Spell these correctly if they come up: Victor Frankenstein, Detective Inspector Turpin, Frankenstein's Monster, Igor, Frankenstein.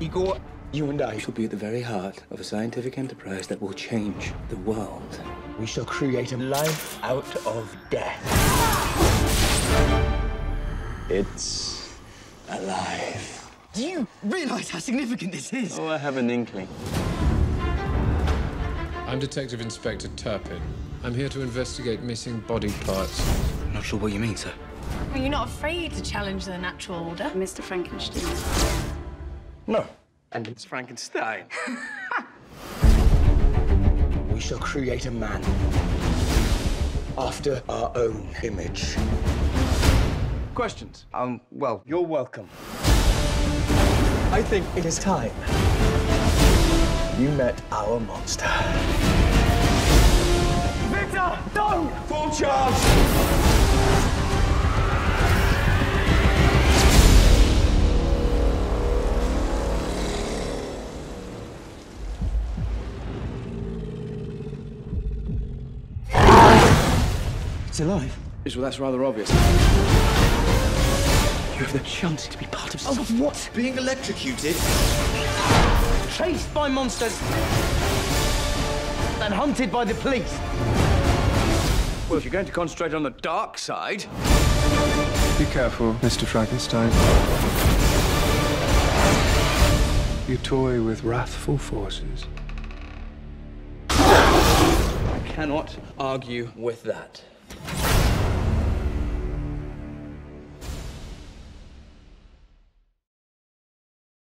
Igor, you and I shall be at the very heart of a scientific enterprise that will change the world. We shall create a life out of death. It's alive. Do you realize how significant this is? Oh, I have an inkling. I'm Detective Inspector Turpin. I'm here to investigate missing body parts. I'm not sure what you mean, sir. Are you not afraid to challenge the natural order? Mr. Frankenstein. No. And it's Frankenstein. We shall create a man after our own image. Questions? Well, you're welcome. I think it is time you met our monster. Victor, no! Full charge! It's alive. Yes, well, that's rather obvious. You have the chance to be part of something. Oh, what? Being electrocuted, chased by monsters, and hunted by the police. Well, if you're going to concentrate on the dark side... Be careful, Mr. Frankenstein. You toy with wrathful forces. I cannot argue with that.